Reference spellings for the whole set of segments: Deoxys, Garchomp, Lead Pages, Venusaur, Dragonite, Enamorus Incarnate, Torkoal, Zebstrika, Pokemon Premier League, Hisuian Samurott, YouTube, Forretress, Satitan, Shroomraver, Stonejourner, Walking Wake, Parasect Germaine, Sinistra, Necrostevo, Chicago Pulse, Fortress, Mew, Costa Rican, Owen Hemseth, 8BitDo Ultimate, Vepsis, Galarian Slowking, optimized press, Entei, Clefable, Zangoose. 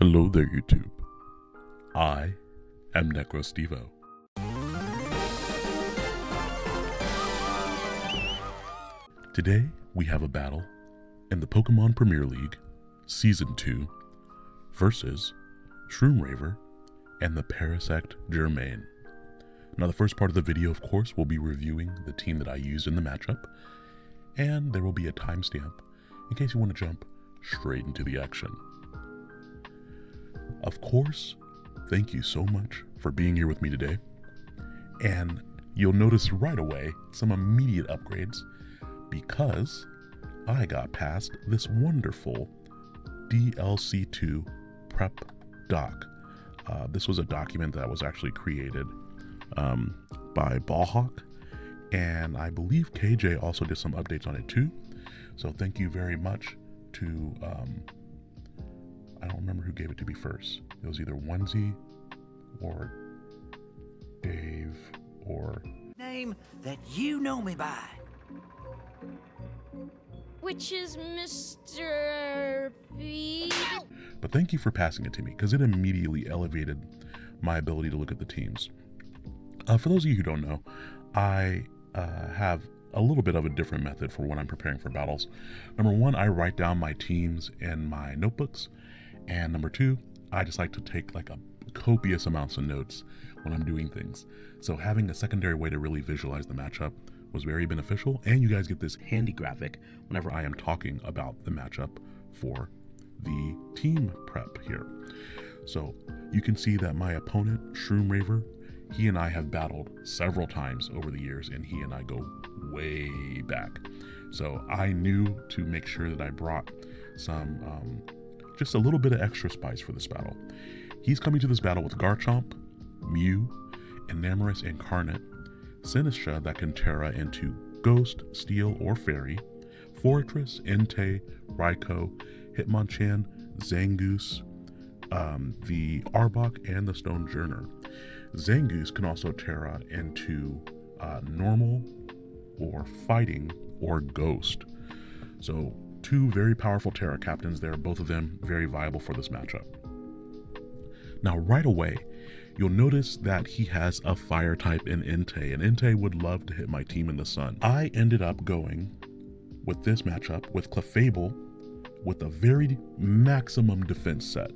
Hello there YouTube, I am Necrostevo. Today we have a battle in the Pokemon Premier League Season 2 versus Shroomraver and the Parasect Germaine. Now the first part of the video of course will be reviewing the team that I used in the matchup, and there will be a timestamp in case you want to jump straight into the action. Of course, thank you so much for being here with me today, and you'll notice right away some immediate upgrades because I got past this wonderful DLC2 prep doc. This was a document that was actually created by BallHawk, and I believe KJ also did some updates on it too, so thank you very much to I don't remember who gave it to me first. It was either Onesie or Dave or... Name that you know me by. Which is Mr. B. But thank you for passing it to me because it immediately elevated my ability to look at the teams. For those of you who don't know, I have a little bit of a different method for when I'm preparing for battles. Number one, I write down my teams in my notebooks. And number two, I just like to take like a copious amounts of notes when I'm doing things. So having a secondary way to really visualize the matchup was very beneficial. And you guys get this handy graphic whenever I am talking about the matchup for the team prep here. So you can see that my opponent, Shroomraver, he and I have battled several times over the years, and he and I go way back. So I knew to make sure that I brought some, just a little bit of extra spice for this battle. He's coming to this battle with Garchomp, Mew, Enamorus Incarnate, Sinistra that can Terra into Ghost, Steel, or Fairy, Fortress, Entei, Raikou, Hitmonchan, Zangoose, the Arbok, and the Stonejourner. Zangoose can also Terra into Normal, or Fighting, or Ghost. So two very powerful Terra captains there, both of them very viable for this matchup. Now right away, you'll notice that he has a fire type in Entei, and Entei would love to hit my team in the sun. I ended up going with this matchup with Clefable with a very maximum defense set.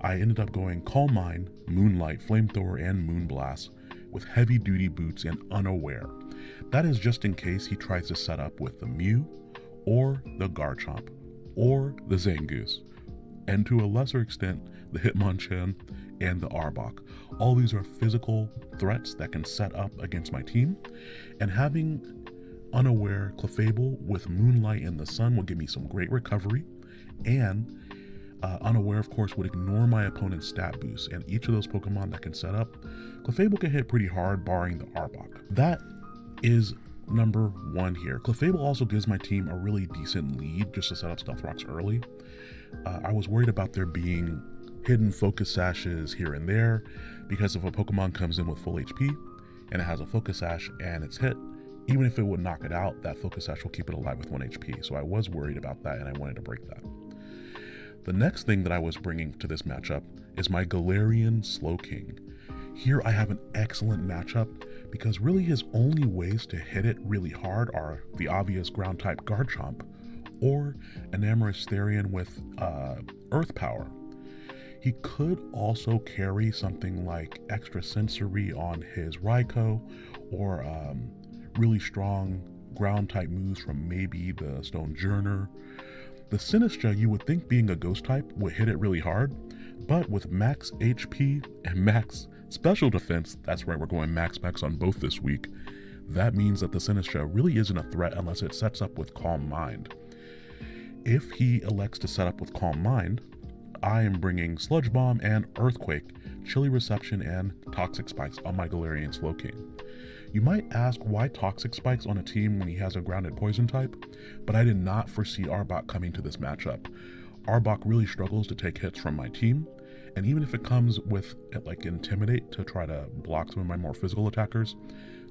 I ended up going Calm Mind, Moonlight, Flamethrower, and Moonblast with heavy duty boots and Unaware. That is just in case he tries to set up with the Mew, or the Garchomp, or the Zangoose, and to a lesser extent, the Hitmonchan and the Arbok. All these are physical threats that can set up against my team, and having Unaware Clefable with Moonlight in the sun will give me some great recovery, and Unaware, of course, would ignore my opponent's stat boost, and each of those Pokemon that can set up, Clefable can hit pretty hard, barring the Arbok. That is number one here. Clefable also gives my team a really decent lead just to set up Stealth Rocks early. I was worried about there being hidden Focus Sashes here and there, because if a Pokemon comes in with full HP and it has a Focus Sash and it's hit, even if it would knock it out, that Focus Sash will keep it alive with 1 HP. So I was worried about that and I wanted to break that. The next thing that I was bringing to this matchup is my Galarian Slowking. Here I have an excellent matchup because really his only ways to hit it really hard are the obvious ground type Garchomp or Enamorus Therian with Earth Power. He could also carry something like Extrasensory on his Raikou or really strong ground type moves from maybe the Stonejourner. The Sinistra, you would think being a ghost type would hit it really hard, but with max HP and max special defense, that's right, we're going max on both this week. That means that the Sinistra really isn't a threat unless it sets up with Calm Mind. If he elects to set up with Calm Mind, I am bringing Sludge Bomb and Earthquake, Chilly Reception, and Toxic Spikes on my Galarian Slowking. You might ask why Toxic Spikes on a team when he has a grounded poison type, but I did not foresee Arbok coming to this matchup. Arbok really struggles to take hits from my team, and even if it comes with like Intimidate to try to block some of my more physical attackers,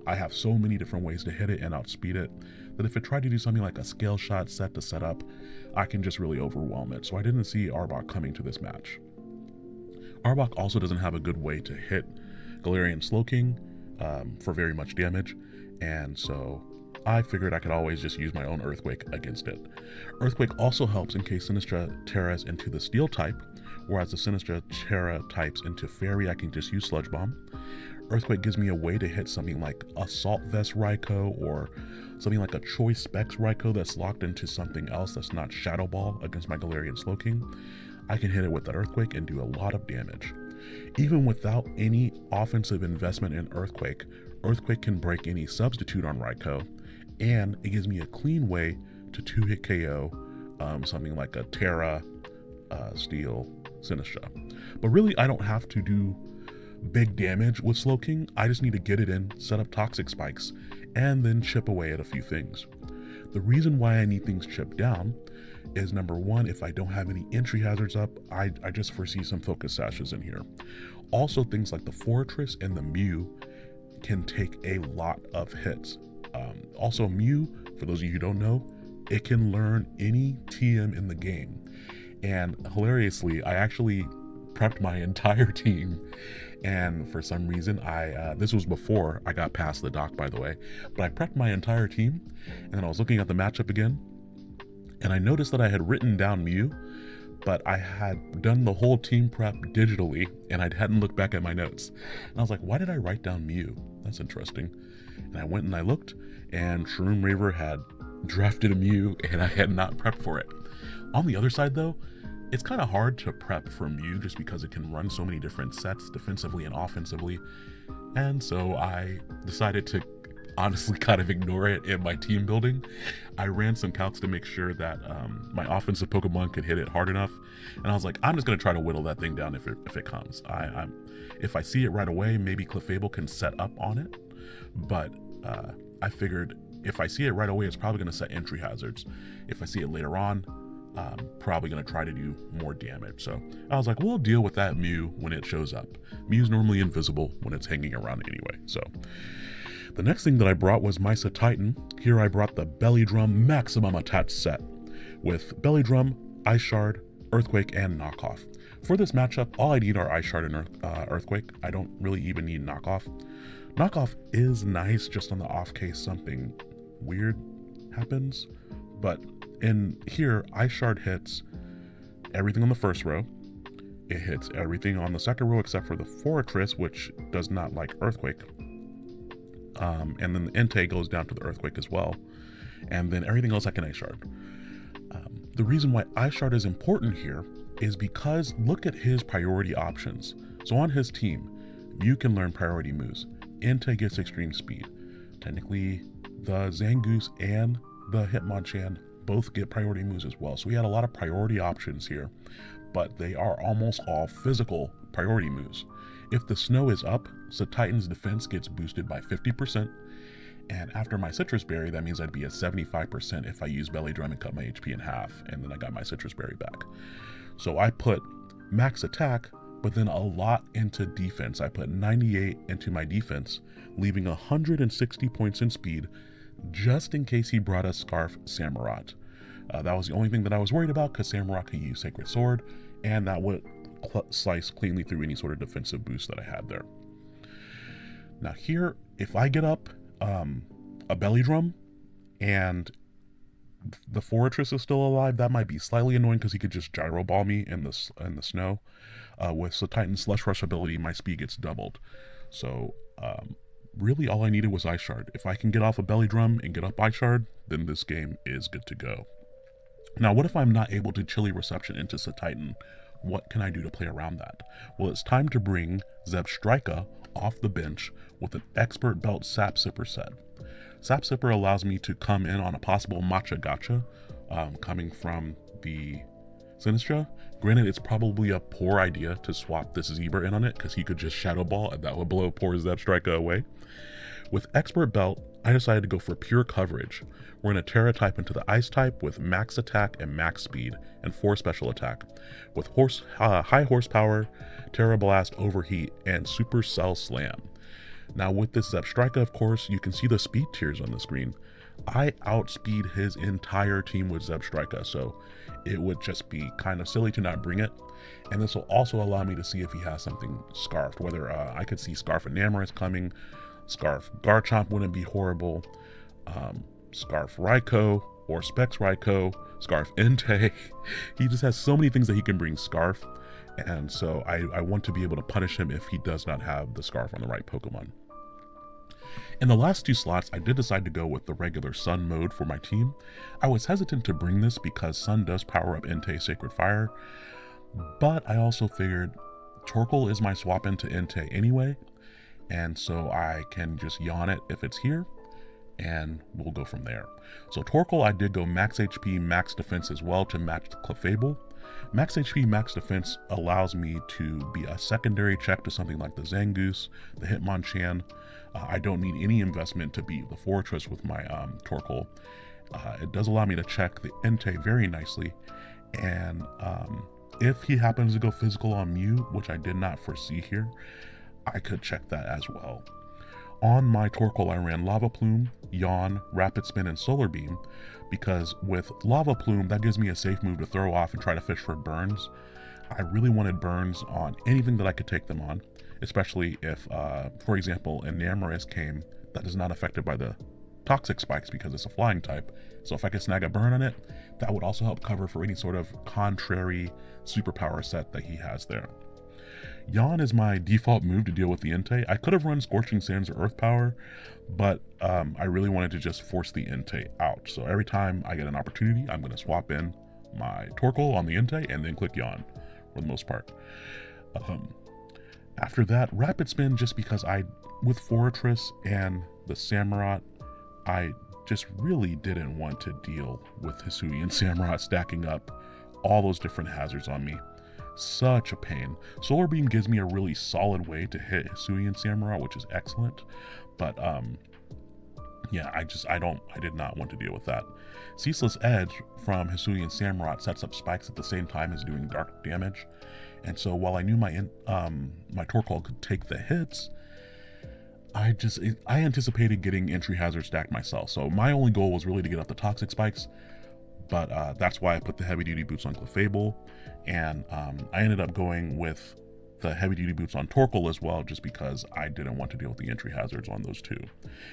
I have so many different ways to hit it and outspeed it that if it tried to do something like a scale shot set to set up, I can just really overwhelm it. So I didn't see Arbok coming to this match. Arbok also doesn't have a good way to hit Galarian Slowking for very much damage, and so I figured I could always just use my own Earthquake against it. Earthquake also helps in case Sinistra Terras into the Steel type, whereas the Sinistra Terra types into Fairy, I can just use Sludge Bomb. Earthquake gives me a way to hit something like Assault Vest Raikou or something like a Choice Specs Raikou that's locked into something else that's not Shadow Ball against my Galarian Slowking. I can hit it with the Earthquake and do a lot of damage. Even without any offensive investment in Earthquake, Earthquake can break any substitute on Raikou, and it gives me a clean way to two-hit KO something like a Terra, Steel, Sinistra. But really, I don't have to do big damage with Slowking. I just need to get it in, set up Toxic Spikes, and then chip away at a few things. The reason why I need things chipped down is, number one, if I don't have any entry hazards up, I just foresee some Focus Sashes in here. Also, things like the Fortress and the Mew can take a lot of hits. Also, Mew, for those of you who don't know, it can learn any TM in the game. And hilariously, I actually prepped my entire team, and for some reason this was before I got past the dock, by the way, but I prepped my entire team, and then I was looking at the matchup again, and I noticed that I had written down Mew, but I had done the whole team prep digitally, and I hadn't looked back at my notes. And I was like, why did I write down Mew? That's interesting. And I went and I looked, and Shroomraver had drafted a Mew, and I had not prepped for it. On the other side, though, it's kind of hard to prep for Mew just because it can run so many different sets defensively and offensively. And so I decided to honestly kind of ignore it in my team building. I ran some calcs to make sure that my offensive Pokemon could hit it hard enough, and I was like, I'm just gonna try to whittle that thing down if it comes. If I see it right away, maybe Clefable can set up on it, but I figured if I see it right away, it's probably gonna set entry hazards. If I see it later on, probably gonna try to do more damage. So I was like, we'll deal with that Mew when it shows up. Mew's normally invisible when it's hanging around anyway. So the next thing that I brought was my Satitan. Here I brought the Belly Drum Maximum Attach set with Belly Drum, Ice Shard, Earthquake, and Knockoff. For this matchup, all I need are Ice Shard and Earthquake. I don't really even need Knockoff. Knockoff is nice just on the off case something weird happens, but in here, Ice Shard hits everything on the first row. It hits everything on the second row except for the Fortress, which does not like Earthquake. And then the Entei goes down to the Earthquake as well, and then everything else I can Ice Shard. The reason why Ice Shard is important here is because look at his priority options. So on his team, you can learn priority moves. Entei gets extreme speed. Technically, the Zangoose and the Hitmonchan both get priority moves as well. So we had a lot of priority options here, but they are almost all physical priority moves. If the snow is up, Satitan's defense gets boosted by 50%, and after my Citrus Berry, that means I'd be at 75% if I use Belly Drum and cut my HP in half, and then I got my Citrus Berry back. So I put max attack, but then a lot into defense. I put 98 into my defense, leaving 160 points in speed, just in case he brought a Scarf Samurott. That was the only thing that I was worried about, because Samurott can use Sacred Sword, and that would slice cleanly through any sort of defensive boost that I had there. Now here, if I get up a Belly Drum and the Fortress is still alive, that might be slightly annoying because he could just gyro ball me in the snow. With Satitan's Slush Rush ability, my speed gets doubled. So really all I needed was Ice Shard. If I can get off a Belly Drum and get up Ice Shard, then this game is good to go. Now what if I'm not able to Chilly Reception into Satitan? What can I do to play around that? Well, it's time to bring Zebstrika off the bench with an Expert Belt Sap Sipper set. Sap Sipper allows me to come in on a possible Matcha Gacha coming from the Sinistra. Granted, it's probably a poor idea to swap this Zebra in on it because he could just Shadow Ball and that would blow poor Zebstrika away. With Expert Belt, I decided to go for pure coverage. We're going to Terra type into the Ice type with max attack and max speed and 4 special attack. With high horsepower, Terra Blast, Overheat, and Super Cell Slam. Now with this Zebstrika, of course, you can see the speed tiers on the screen. I outspeed his entire team with Zebstrika, so it would just be kind of silly to not bring it. And this will also allow me to see if he has something Scarfed, whether I could see Scarf Enamorus coming. Scarf Garchomp wouldn't be horrible. Scarf Raikou or Specs Raikou, Scarf Entei. He just has so many things that he can bring Scarf, and so I want to be able to punish him if he does not have the Scarf on the right Pokemon. In the last two slots, I did decide to go with the regular Sun mode for my team. I was hesitant to bring this because Sun does power up Entei Sacred Fire, but I also figured Torkoal is my swap into Entei anyway, and so I can just yawn it if it's here, and we'll go from there. So Torkoal, I did go max HP, max defense as well to match the Clefable. Max HP, max defense allows me to be a secondary check to something like the Zangoose, the Hitmonchan. I don't need any investment to beat the Fortress with my Torkoal. It does allow me to check the Entei very nicely, and if he happens to go physical on Mew, which I did not foresee here, I could check that as well. On my Torkoal, I ran Lava Plume, Yawn, Rapid Spin, and Solar Beam, because with Lava Plume, that gives me a safe move to throw off and try to fish for burns. I really wanted burns on anything that I could take them on, especially if, for example, Enamorus came that is not affected by the Toxic Spikes because it's a flying type. So if I could snag a burn on it, that would also help cover for any sort of contrary superpower set that he has there. Yawn is my default move to deal with the Entei. I could have run Scorching Sands or Earth Power, but I really wanted to just force the Entei out. So every time I get an opportunity, I'm going to swap in my Torkoal on the Entei and then click Yawn for the most part. After that, Rapid Spin, just because with Fortress and the Samurott, I just really didn't want to deal with Hisuian Samurott stacking up all those different hazards on me. Such a pain. Solar Beam gives me a really solid way to hit Hisuian Samurott, which is excellent, but yeah, I did not want to deal with that. Ceaseless Edge from Hisuian Samurott sets up spikes at the same time as doing dark damage, and so while I knew my Torkoal could take the hits, I anticipated getting entry hazard stacked myself, so my only goal was really to get up the toxic spikes. But that's why I put the heavy duty boots on Clefable, and I ended up going with the heavy duty boots on Torkoal as well, just because I didn't want to deal with the entry hazards on those two.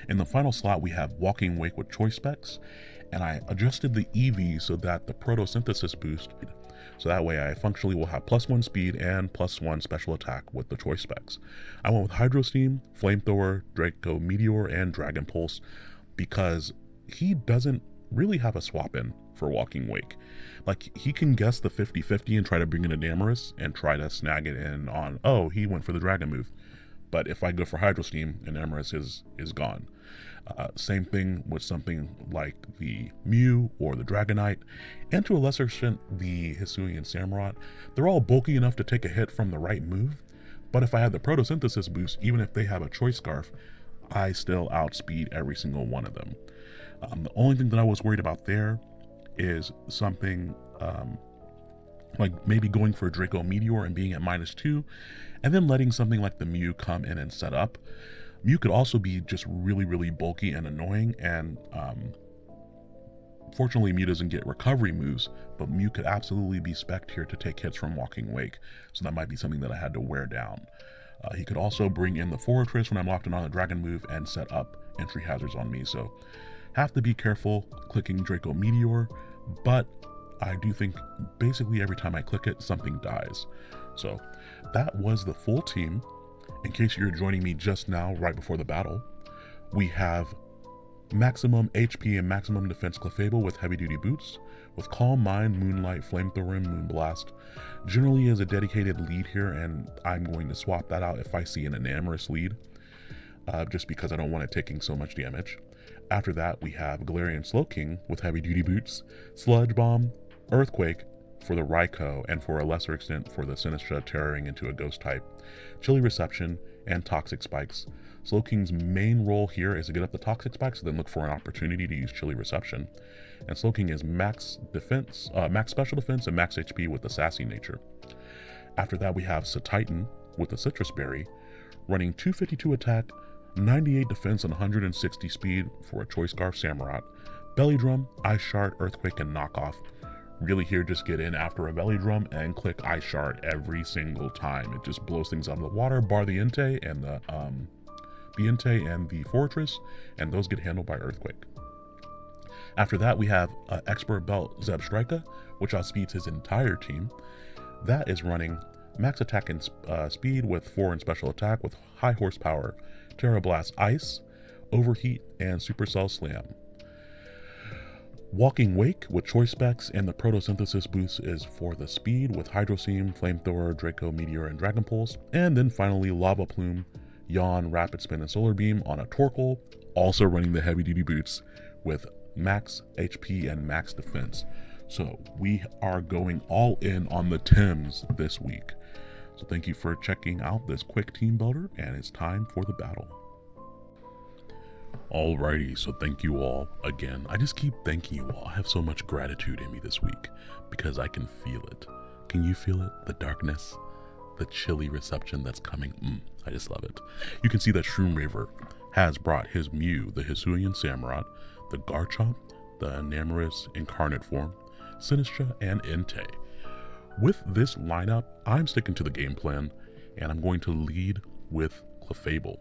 In the final slot, we have Walking Wake with Choice Specs, and I adjusted the EV so that the Photosynthesis boost, so that way I functionally will have +1 speed and +1 special attack with the Choice Specs. I went with Hydro Steam, Flamethrower, Draco Meteor, and Dragon Pulse, because he doesn't really have a swap in for Walking Wake. Like, he can guess the 50-50 and try to bring in Enamorus and try to snag it in on, oh, he went for the dragon move. But if I go for Hydro Steam, Enamorus is gone. Same thing with something like the Mew or the Dragonite, and to a lesser extent the Hisuian Samurott. They're all bulky enough to take a hit from the right move, but if I had the Photosynthesis boost, even if they have a Choice Scarf, I still outspeed every single one of them. The only thing that I was worried about there is something like maybe going for a Draco Meteor and being at -2, and then letting something like the Mew come in and set up. Mew could also be just really, really bulky and annoying, and fortunately Mew doesn't get recovery moves, but Mew could absolutely be spec'd here to take hits from Walking Wake, so that might be something that I had to wear down. He could also bring in the Forretress when I'm locked in on the dragon move and set up entry hazards on me, so have to be careful clicking Draco Meteor, but I do think basically every time I click it, something dies. So that was the full team. In case you're joining me just now, right before the battle, we have maximum HP and maximum defense Clefable with heavy duty boots, with Calm Mind, Moonlight, Flamethrower, and Moonblast. Generally is a dedicated lead here, and I'm going to swap that out if I see an Enamorus lead, just because I don't want it taking so much damage. After that, we have Galarian Slowking with heavy duty boots, Sludge Bomb, Earthquake for the Raikou, and for a lesser extent for the Sinistra, tearing into a ghost type, Chilly Reception, and Toxic Spikes. Slowking's main role here is to get up the Toxic Spikes, then look for an opportunity to use Chilly Reception. And Slowking is max defense, max special defense, and max HP with the sassy nature. After that, we have Satitan with the Citrus Berry, running 252 attack, 98 defense and 160 speed for a Choice Scarf Samurott. Belly Drum, Ice Shard, Earthquake, and Knockoff. Really here, just get in after a Belly Drum and click Ice Shard every single time. It just blows things out of the water, bar the Entei and the Fortress, and those get handled by Earthquake. After that, we have Expert Belt Zebstrika, which outspeeds his entire team. That is running max attack and speed with 4 in special attack with high horsepower, Terra Blast Ice, Overheat, and Supercell Slam. Walking Wake with Choice Specs, and the Photosynthesis boost is for the speed with Hydro Seam, Flamethrower, Draco Meteor, and Dragon Pulse. And then finally, Lava Plume, Yawn, Rapid Spin, and Solar Beam on a Torkoal, also running the heavy duty boots with max HP and max defense. So we are going all in on the Tims this week. So thank you for checking out this quick team builder, and it's time for the battle. Alrighty, so thank you all again. I just keep thanking you all. I have so much gratitude in me this week because I can feel it. Can you feel it? The darkness, the chilly reception that's coming. I just love it. You can see that Shroomraver has brought his Mew, the Hisuian Samurott, the Garchomp, the Enamorus Incarnate form, Sinistra, and Entei. With this lineup, I'm sticking to the game plan, and I'm going to lead with Clefable.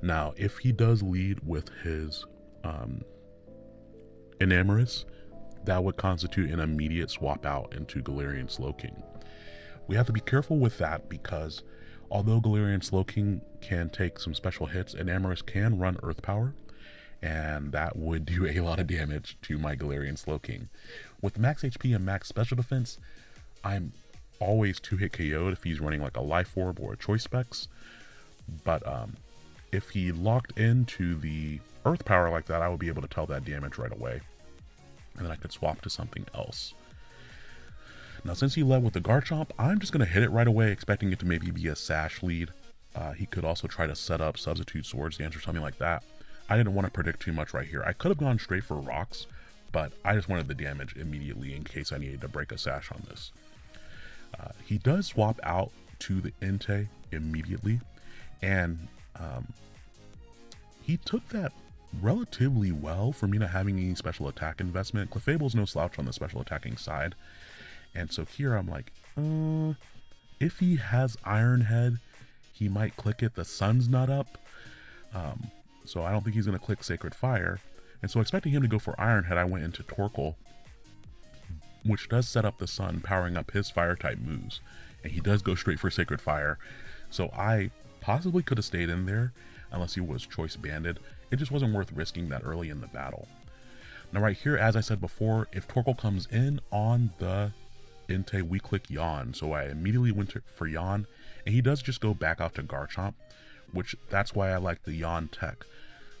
Now, if he does lead with his Enamorus, that would constitute an immediate swap out into Galarian Slowking. We have to be careful with that because although Galarian Slowking can take some special hits, Enamorus can run Earth Power, and that would do a lot of damage to my Galarian Slowking. With max HP and max special defense, I'm always 2-hit KO'd if he's running like a Life Orb or a Choice Specs, but if he locked into the Earth Power like that, I would be able to tell that damage right away, and then I could swap to something else. Now, since he led with the Garchomp, I'm just going to hit it right away, expecting it to maybe be a Sash lead. He could also try to set up Substitute Swords Dance or something like that. I didn't want to predict too much right here. I could have gone straight for Rocks, but I just wanted the damage immediately in case I needed to break a Sash on this. He does swap out to the Entei immediately, and he took that relatively well for me not having any special attack investment. Clefable's no slouch on the special attacking side, and so here I'm like, if he has Iron Head, he might click it. The sun's not up, so I don't think he's going to click Sacred Fire, and so expecting him to go for Iron Head, I went into Torkoal, which does set up the sun, powering up his fire type moves, and he does go straight for Sacred Fire, so I possibly could have stayed in there unless he was Choice Banded. It just wasn't worth risking that early in the battle. Now right here, as I said before, if Torkoal comes in on the Entei, we click Yawn. So I immediately went for Yawn, and he does just go back out to Garchomp, which that's why I like the Yawn tech.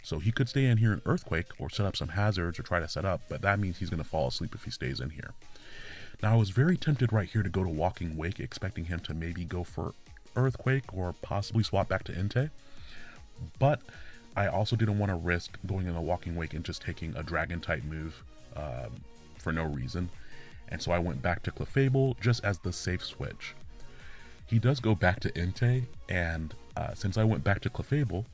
So he could stay in here in Earthquake or set up some hazards or try to set up, but that means he's going to fall asleep if he stays in here. Now I was very tempted right here to go to Walking Wake, expecting him to maybe go for Earthquake or possibly swap back to Entei, but I also didn't want to risk going in the Walking Wake and just taking a Dragon type move for no reason, and so I went back to Clefable just as the safe switch. He does go back to Entei, and since I went back to Clefable,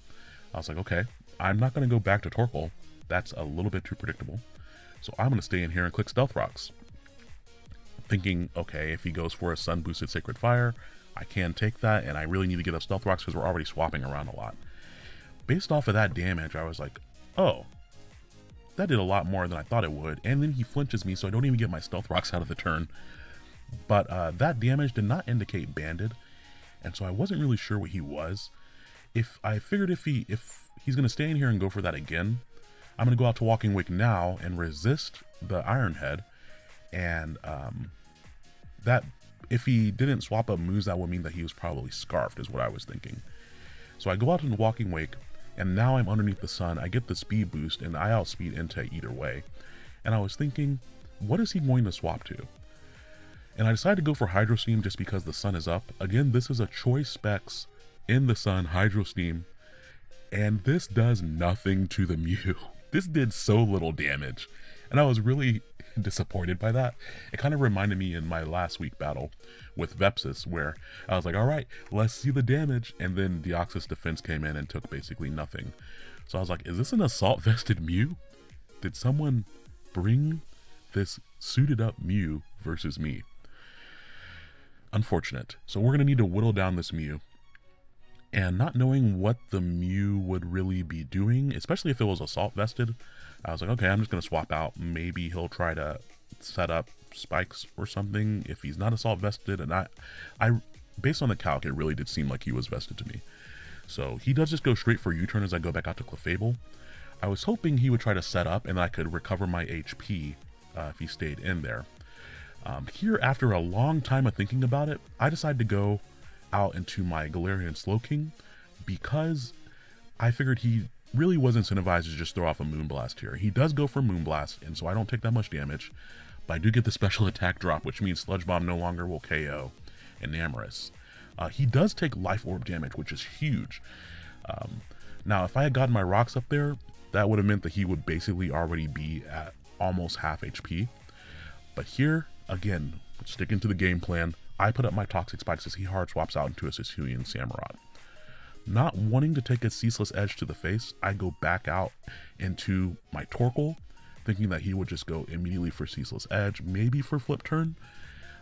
I was like, okay, I'm not going to go back to Torkoal, that's a little bit too predictable, so I'm going to stay in here and click Stealth Rocks, thinking, okay, if he goes for a sun boosted Sacred Fire, I can take that, and I really need to get up Stealth Rocks because we're already swapping around a lot. Based off of that damage, I was like, oh, that did a lot more than I thought it would, and then he flinches me, so I don't even get my Stealth Rocks out of the turn. But that damage did not indicate Banded, and so I wasn't really sure what he was. If I figured if he's going to stay in here and go for that again, I'm going to go out to Walking Wake now and resist the Iron Head, and that... If he didn't swap up moves, that would mean that he was probably Scarfed, is what I was thinking. So I go out into Walking Wake, and now I'm underneath the sun. I get the speed boost, and I outspeed Entei either way. And I was thinking, what is he going to swap to? And I decided to go for Hydro Steam just because the sun is up. Again, this is a Choice Specs in the sun, Hydro Steam. And this does nothing to the Mew. This did so little damage. And I was really disappointed by that. It kind of reminded me in my last week battle with Vepsis, where I was like, all right, let's see the damage. And then Deoxys defense came in and took basically nothing. So I was like, is this an assault vested Mew? Did someone bring this suited up Mew versus me? Unfortunate. So we're going to need to whittle down this Mew. And not knowing what the Mew would really be doing, especially if it was assault vested, I was like, okay, I'm just going to swap out. Maybe he'll try to set up spikes or something if he's not assault vested. And I based on the calc, it really did seem like he was vested to me. So he does just go straight for U-turn as I go back out to Clefable. I was hoping he would try to set up and I could recover my HP if he stayed in there. Here, after a long time of thinking about it, I decided to go out into my Galarian Slowking because I figured he really was incentivized to just throw off a Moonblast here. He does go for Moonblast, and so I don't take that much damage, but I do get the special attack drop, which means Sludge Bomb no longer will KO Enamorus. He does take Life Orb damage, which is huge. Now, if I had gotten my rocks up there, that would have meant that he would basically already be at almost half HP. But here, again, sticking to the game plan, I put up my Toxic Spikes as he hard swaps out into a Hisuian Samurott. Not wanting to take a Ceaseless Edge to the face, I go back out into my Torkoal, thinking that he would just go immediately for Ceaseless Edge, maybe for Flip Turn.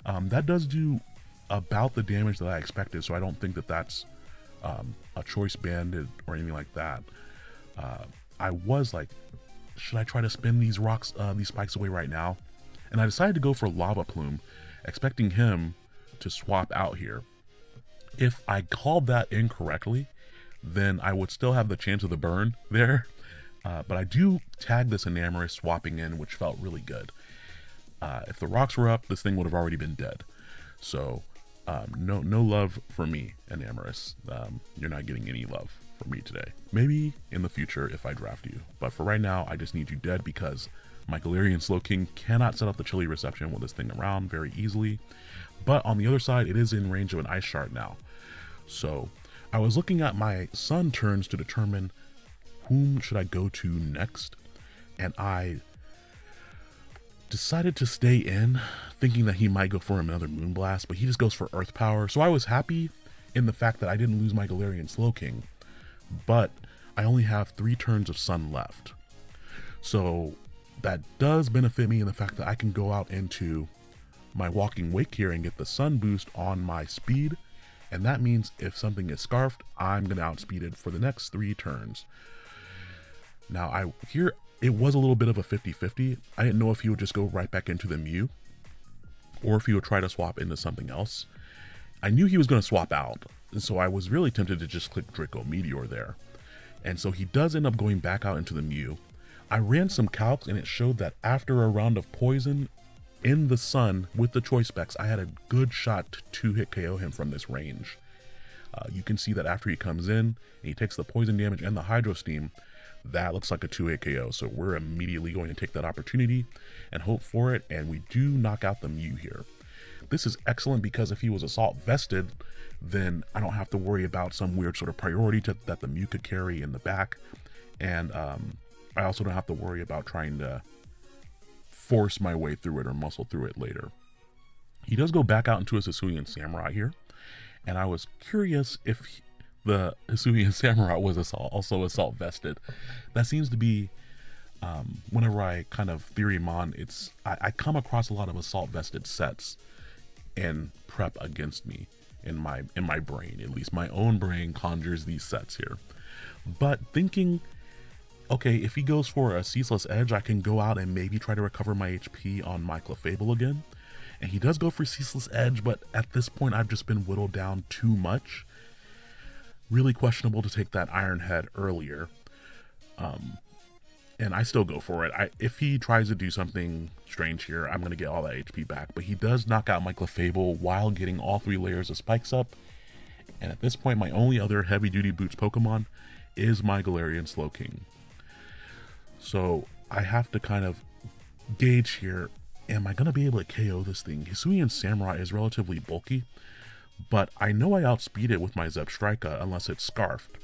That does do about the damage that I expected, so I don't think that that's a Choice Banded or anything like that. I was like, should I try to spin these rocks, these spikes away right now? And I decided to go for Lava Plume, expecting him to swap out here. If I called that incorrectly, then I would still have the chance of the burn there. But I do tag this Enamorus swapping in, which felt really good. If the rocks were up, this thing would have already been dead. So no love for me, Enamorus. You're not getting any love from me today. Maybe in the future if I draft you. But for right now, I just need you dead because my Galarian Slowking cannot set up the Chilly Reception with this thing around very easily. But on the other side, it is in range of an Ice Shard now. So I was looking at my Sun turns to determine whom should I go to next. And I decided to stay in, thinking that he might go for another Moonblast, but he just goes for Earth Power. So I was happy in the fact that I didn't lose my Galarian Slowking, but I only have 3 turns of Sun left. So that does benefit me in the fact that I can go out into my Walking Wake here and get the Sun boost on my speed. And that means if something is scarfed, I'm gonna outspeed it for the next 3 turns. Now here, it was a little bit of a 50-50. I didn't know if he would just go right back into the Mew or if he would try to swap into something else. I knew he was gonna swap out. And so I was really tempted to just click Draco Meteor there. And so he does end up going back out into the Mew. I ran some calcs and it showed that after a round of poison in the Sun with the Choice Specs, I had a good shot to hit KO him from this range. You can see that after he comes in and he takes the poison damage and the Hydro Steam, that looks like a 2-hit KO. So we're immediately going to take that opportunity and hope for it. And we do knock out the Mew here. This is excellent because if he was assault vested, then I don't have to worry about some weird sort of priority that the Mew could carry in the back. And, I also don't have to worry about trying to force my way through it or muscle through it later. He does go back out into his Hisuian Samurott here, and I was curious if the Hisuian Samurott was also assault vested. That seems to be, whenever I kind of theory mon, I come across a lot of assault vested sets and prep against me in my brain. At least my own brain conjures these sets here. But thinking, okay, if he goes for a Ceaseless Edge, I can go out and maybe try to recover my HP on my Clefable again. And he does go for Ceaseless Edge, but at this point, I've just been whittled down too much. Really questionable to take that Iron Head earlier. And I still go for it. If he tries to do something strange here, I'm going to get all that HP back. But he does knock out my Clefable while getting all 3 layers of spikes up. And at this point, my only other heavy-duty boots Pokemon is my Galarian Slowking. So I have to kind of gauge here, am I going to be able to KO this thing? Hisuian Samurott is relatively bulky, but I know I outspeed it with my Zebstrika unless it's scarfed.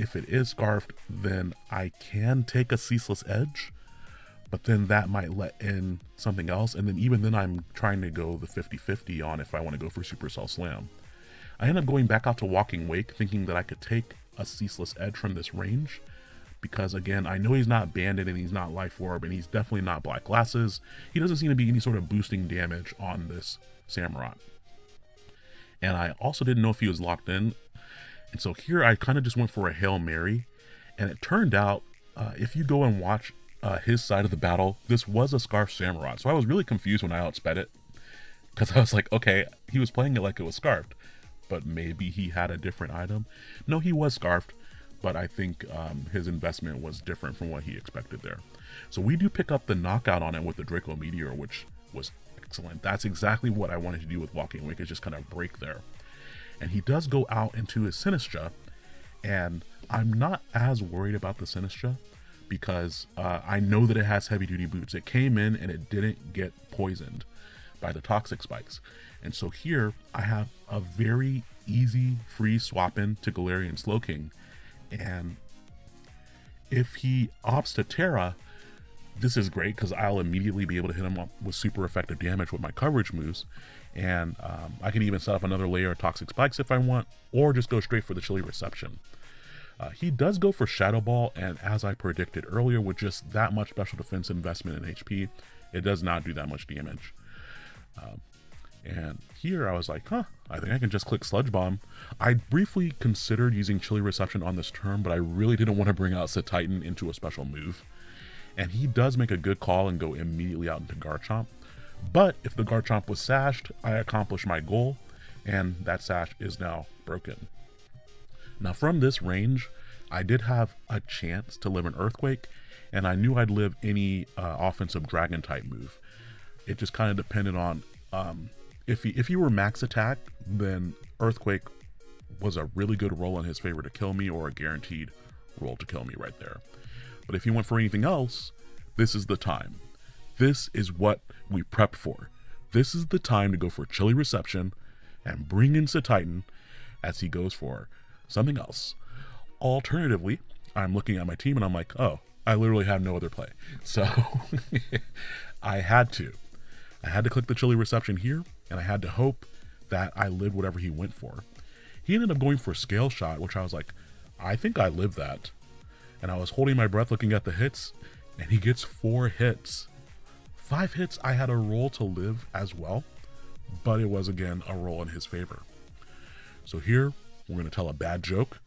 If it is scarfed, then I can take a Ceaseless Edge, but then that might let in something else, and then even then I'm trying to go the 50-50 on if I want to go for Supercell Slam. I end up going back out to Walking Wake, thinking that I could take a Ceaseless Edge from this range, because again, I know he's not Bandit and he's not Life Orb and he's definitely not Black Glasses. He doesn't seem to be any sort of boosting damage on this Samurott. And I also didn't know if he was locked in, and so here I kind of just went for a Hail Mary, and it turned out, if you go and watch his side of the battle, this was a Scarf Samurott. So I was really confused when I outsped it, because I was like, okay, he was playing it like it was Scarfed, but maybe he had a different item. No, he was Scarfed, but I think his investment was different from what he expected there. So we do pick up the knockout on it with the Draco Meteor, which was excellent. That's exactly what I wanted to do with Walking Wake, is just kind of break there. And he does go out into his Sinistra, and I'm not as worried about the Sinistra because I know that it has heavy duty boots. It came in and it didn't get poisoned by the toxic spikes. And so here I have a very easy free swap in to Galarian Slowking. And if he opts to Terra, this is great because I'll immediately be able to hit him up with super effective damage with my coverage moves. And I can even set up another layer of toxic spikes if I want, or just go straight for the chilly reception. He does go for Shadow Ball, and as I predicted earlier, with just that much special defense investment in HP, it does not do that much damage. And here I was like, huh, I think I can just click Sludge Bomb. I briefly considered using Chilly Reception on this turn, but I really didn't want to bring out Satitan into a special move. And he does make a good call and go immediately out into Garchomp. But if the Garchomp was sashed, I accomplished my goal, and that sash is now broken. Now from this range, I did have a chance to live an Earthquake, and I knew I'd live any offensive Dragon type move. It just kind of depended on if he were max attack, then Earthquake was a really good roll in his favor to kill me, or a guaranteed roll to kill me right there. But if he went for anything else, this is the time. This is what we prepped for. This is the time to go for Chilly Reception and bring in Satitan as he goes for something else. Alternatively, I'm looking at my team and I'm like, oh, I literally have no other play. So I had to click the Chilly Reception here, and I had to hope that I lived whatever he went for. He ended up going for Scale Shot, which I was like, I think I lived that. And I was holding my breath looking at the hits, and he gets 4 hits. 5 hits, I had a roll to live as well, but it was again a roll in his favor. So here, we're gonna tell a bad joke,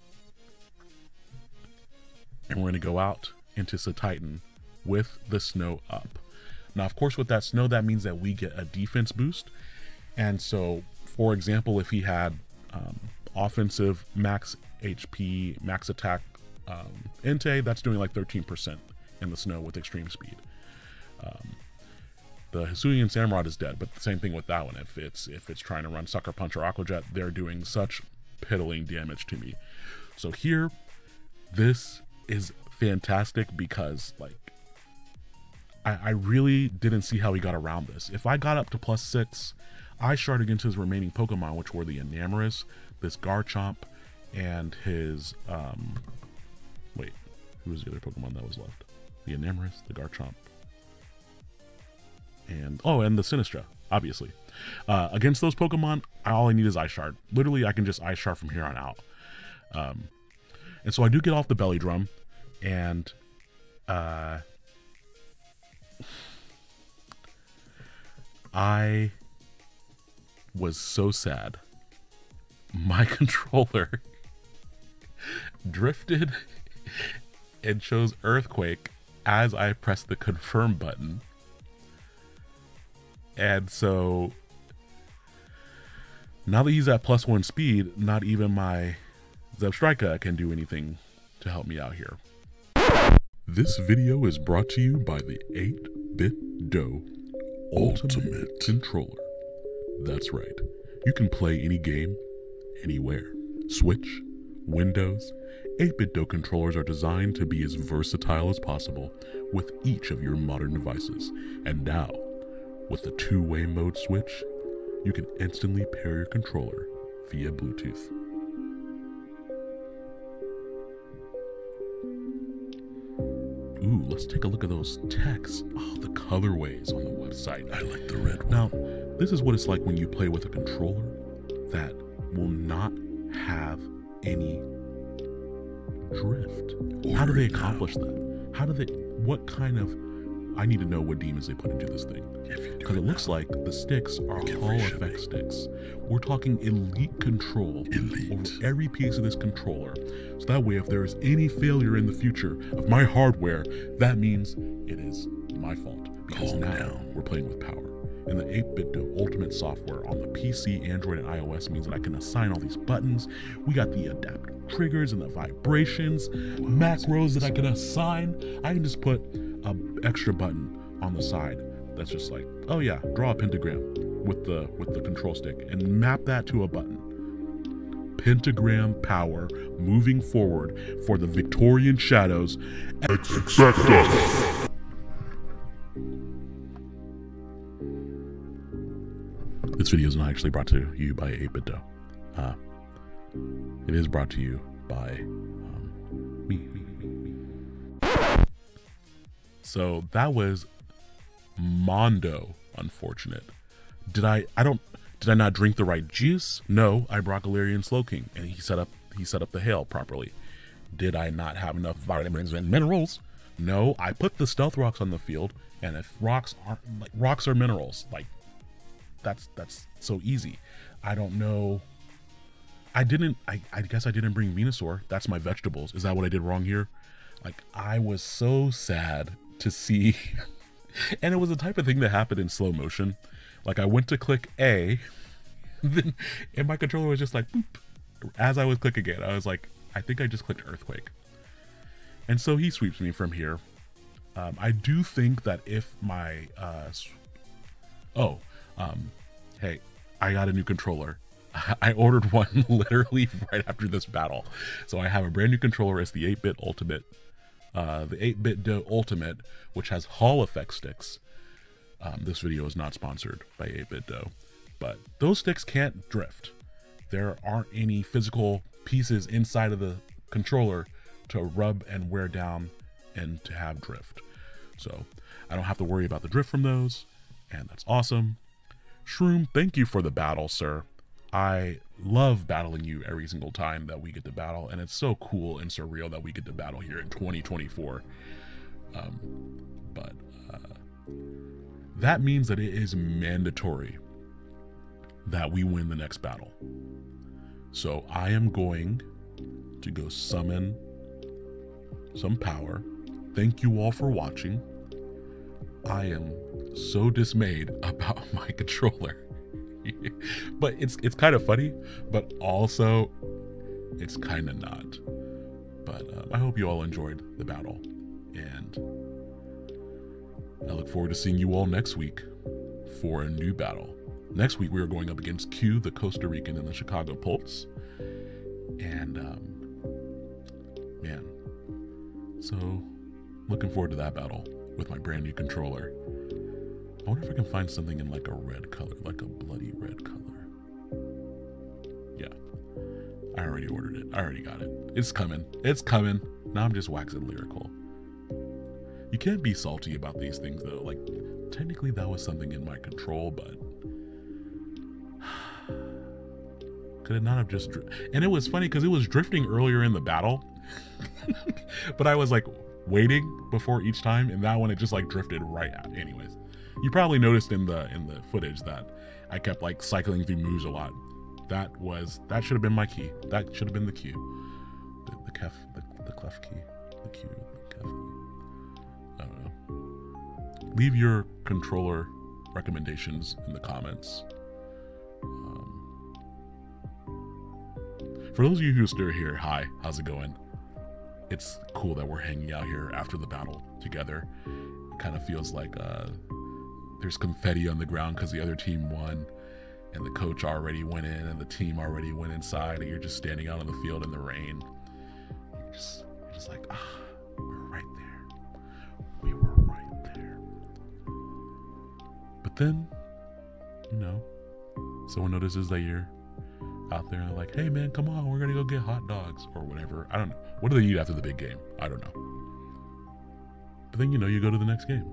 and we're gonna go out into Satitan with the snow up. Now, of course, with that snow, that means that we get a defense boost. And so, for example, if he had offensive max HP, max attack Entei, that's doing like 13% in the snow with extreme speed. The Hisuian Samurott is dead, but the same thing with that one. If it's trying to run Sucker Punch or Aqua Jet, they're doing such piddling damage to me. So here, this is fantastic because, like, I really didn't see how he got around this. If I got up to +6, I sharded against his remaining Pokemon, which were the Enamorus, this Garchomp, and his, wait, who was the other Pokemon that was left? The Enamorus, the Garchomp, and the Sinistra, obviously. Against those Pokemon, all I need is Ice Shard. Literally, I can just Ice Shard from here on out. And so I do get off the Belly Drum, and, I was so sad. My controller drifted and chose Earthquake as I pressed the confirm button. And so now that he's at +1 speed, not even my Zebstrika can do anything to help me out here. This video is brought to you by the 8BitDo Ultimate Controller. That's right, you can play any game, anywhere. Switch, Windows, 8BitDo controllers are designed to be as versatile as possible with each of your modern devices. And now, with the two-way mode switch, you can instantly pair your controller via Bluetooth. Ooh, let's take a look at those texts. Oh, the colorways on the website. I like the red one. Now, this is what it's like when you play with a controller that will not have any drift. How do they accomplish that? How do they, what kind of, I need to know what demons they put into this thing. Because it looks like the sticks are all effect sticks. We're talking elite control over every piece of this controller. So that way, if there is any failure in the future of my hardware, that means it is my fault. Because now we're playing with power. And the 8BitDo Ultimate software on the PC, Android, and iOS means that I can assign all these buttons. We got the adaptive triggers and the vibrations, macros that I can assign. I can just put an extra button on the side that's just like, oh yeah, draw a pentagram with the control stick and map that to a button. Pentagram power moving forward for the Victorian Shadows. Exacto. This video is not actually brought to you by 8BitDo. It is brought to you by me. So that was Mondo, unfortunate. Did I not drink the right juice? No, I brought Galarian Slowking, and he set up the hail properly. Did I not have enough vitamins and minerals? No, I put the stealth rocks on the field, and if rocks aren't like rocks are minerals, like that's so easy. I don't know. I guess I didn't bring Venusaur. That's my vegetables. Is that what I did wrong here? Like, I was so sad to see. And it was the type of thing that happened in slow motion. Like, I went to click A, then, and my controller was just like, boop. As I was clicking it, I was like, I think I just clicked Earthquake. And so he sweeps me from here. I do think that if my, hey, I got a new controller. I ordered one literally right after this battle. So I have a brand new controller. It's the 8-bit Ultimate. The 8BitDo Ultimate, which has Hall effect sticks. This video is not sponsored by 8BitDo, but those sticks can't drift. There aren't any physical pieces inside of the controller to rub and wear down and to have drift. So I don't have to worry about the drift from those. And that's awesome. Shroom, thank you for the battle, sir. I love battling you every single time that we get to battle, and it's so cool and surreal that we get to battle here in 2024. That means that it is mandatory that we win the next battle. So I am going to go summon some power. Thank you all for watching. I am so dismayed about my controller. But it's kind of funny, but also it's kind of not. But I hope you all enjoyed the battle, and I look forward to seeing you all next week for a new battle. Next week we are going up against Q, the Costa Rican, and the Chicago Pulse. And man, so looking forward to that battle with my brand new controller. I wonder if I can find something in like a red color, like a bloody red color. Yeah, I already ordered it. I already got it. It's coming. It's coming. Now I'm just waxing lyrical. You can't be salty about these things though. Like, technically that was something in my control, but could it not have just and it was funny because it was drifting earlier in the battle, but I was like waiting before each time, and that one it just like drifted right out. Anyways. You probably noticed in the footage that I kept like cycling through moves a lot. That should have been my key. That should have been the Q, the clef key, the Q, the clef key. I don't know. Leave your controller recommendations in the comments. For those of you who are still here, hi, how's it going? It's cool that we're hanging out here after the battle together. It kind of feels like there's confetti on the ground because the other team won and the coach already went in and the team already went inside, and you're just standing out on the field in the rain. You're just like, ah, we were right there. We were right there. But then, you know, someone notices that you're out there and they're like, hey man, come on, we're gonna go get hot dogs or whatever. I don't know. What do they eat after the big game? I don't know. But then, you know, you go to the next game.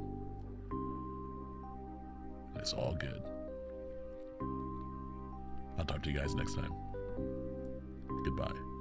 It's all good. I'll talk to you guys next time. Goodbye.